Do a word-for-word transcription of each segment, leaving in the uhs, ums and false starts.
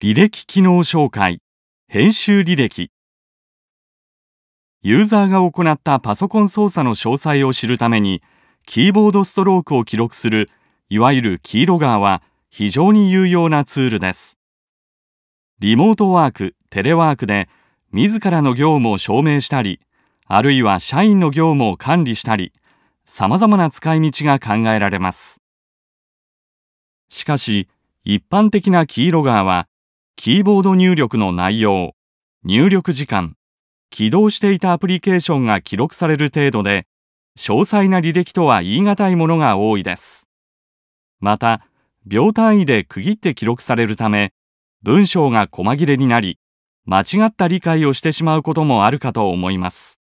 履歴機能紹介、編集履歴。ユーザーが行ったパソコン操作の詳細を知るために、キーボードストロークを記録する、いわゆるキーロガーは非常に有用なツールです。リモートワーク、テレワークで、自らの業務を証明したり、あるいは社員の業務を管理したり、様々な使い道が考えられます。しかし、一般的なキーロガーは、キーボード入力の内容、入力時間、起動していたアプリケーションが記録される程度で、詳細な履歴とは言い難いものが多いです。また、秒単位で区切って記録されるため、文章が細切れになり、間違った理解をしてしまうこともあるかと思います。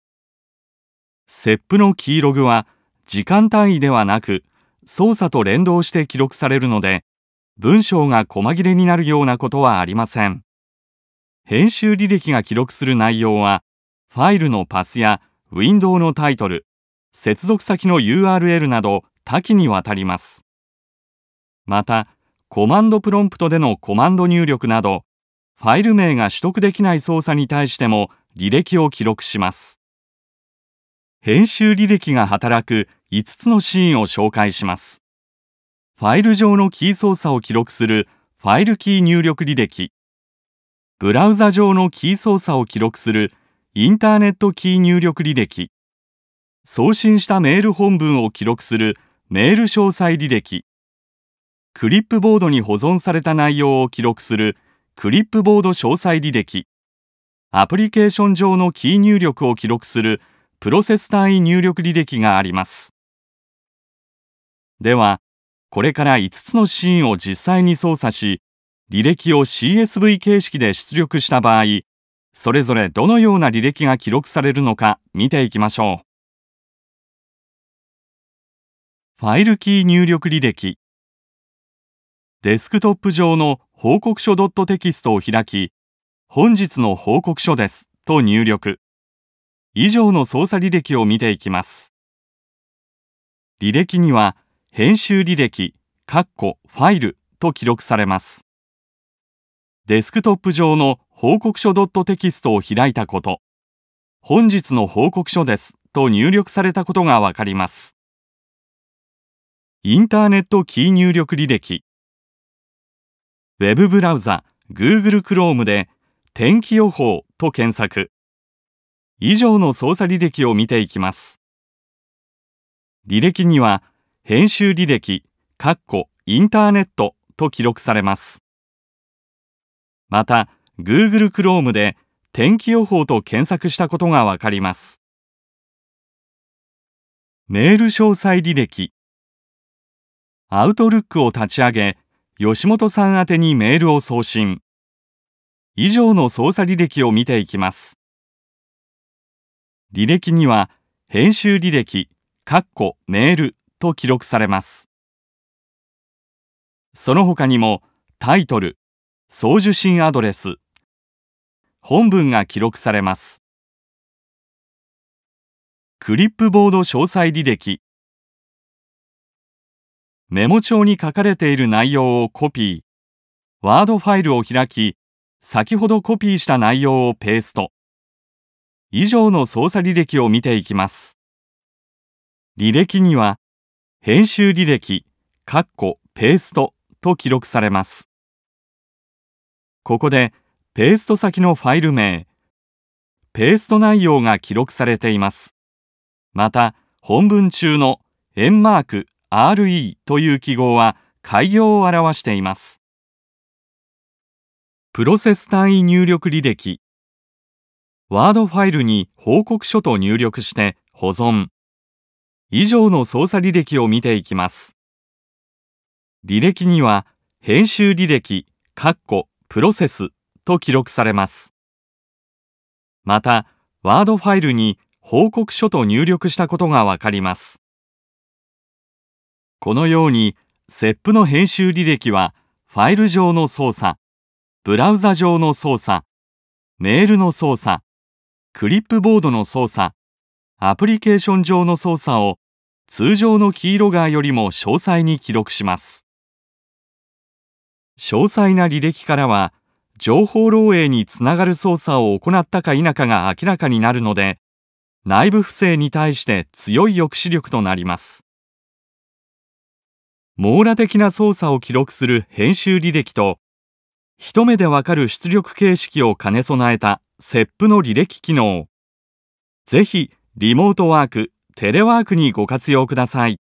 ステップのキーログは、時間単位ではなく、操作と連動して記録されるので、文章が細切れになるようなことはありません。編集履歴が記録する内容は、ファイルのパスやウィンドウのタイトル、接続先の ユーアールエル など多岐にわたります。また、コマンドプロンプトでのコマンド入力など、ファイル名が取得できない操作に対しても履歴を記録します。編集履歴が働くいつつのシーンを紹介します。ファイル上のキー操作を記録するファイルキー入力履歴。ブラウザ上のキー操作を記録するインターネットキー入力履歴。送信したメール本文を記録するメール詳細履歴。クリップボードに保存された内容を記録するクリップボード詳細履歴。アプリケーション上のキー入力を記録するプロセス単位入力履歴があります。では、これからいつつのシーンを実際に操作し、履歴を シーエスブイ 形式で出力した場合、それぞれどのような履歴が記録されるのか見ていきましょう。ファイルキー入力履歴。デスクトップ上の報告書 .text を開き、本日の報告書ですと入力。以上の操作履歴を見ていきます。履歴には、編集履歴、括弧ファイルと記録されます。デスクトップ上の報告書 .text を開いたこと、本日の報告書ですと入力されたことがわかります。インターネットキー入力履歴。ウェブブラウザ Google Chrome で天気予報と検索。以上の操作履歴を見ていきます。履歴には、編集履歴、括弧インターネットと記録されます。また、Google Chrome で天気予報と検索したことがわかります。メール詳細履歴。Outlook を立ち上げ、吉本さん宛てにメールを送信。以上の操作履歴を見ていきます。履歴には、編集履歴、括弧メール、と記録されます。その他にもタイトル、送受信アドレス、本文が記録されます。クリップボード詳細履歴。メモ帳に書かれている内容をコピー、ワードファイルを開き、先ほどコピーした内容をペースト。以上の操作履歴を見ていきます。履歴には、編集履歴、括弧ペーストと記録されます。ここで、ペースト先のファイル名、ペースト内容が記録されています。また、本文中の円マーク アールイー という記号は開業を表しています。プロセス単位入力履歴。ワードファイルに報告書と入力して保存。以上の操作履歴を見ていきます。履歴には、編集履歴、括弧プロセスと記録されます。また、ワードファイルに報告書と入力したことがわかります。このように、ステップの編集履歴は、ファイル上の操作、ブラウザ上の操作、メールの操作、クリップボードの操作、アプリケーション上の操作を、通常のキーロガーよりも詳細に記録します。詳細な履歴からは、情報漏洩につながる操作を行ったか否かが明らかになるので、内部不正に対して強い抑止力となります。網羅的な操作を記録する編集履歴と、一目でわかる出力形式を兼ね備えた セップ の履歴機能。ぜひ、リモートワーク、テレワークにご活用ください。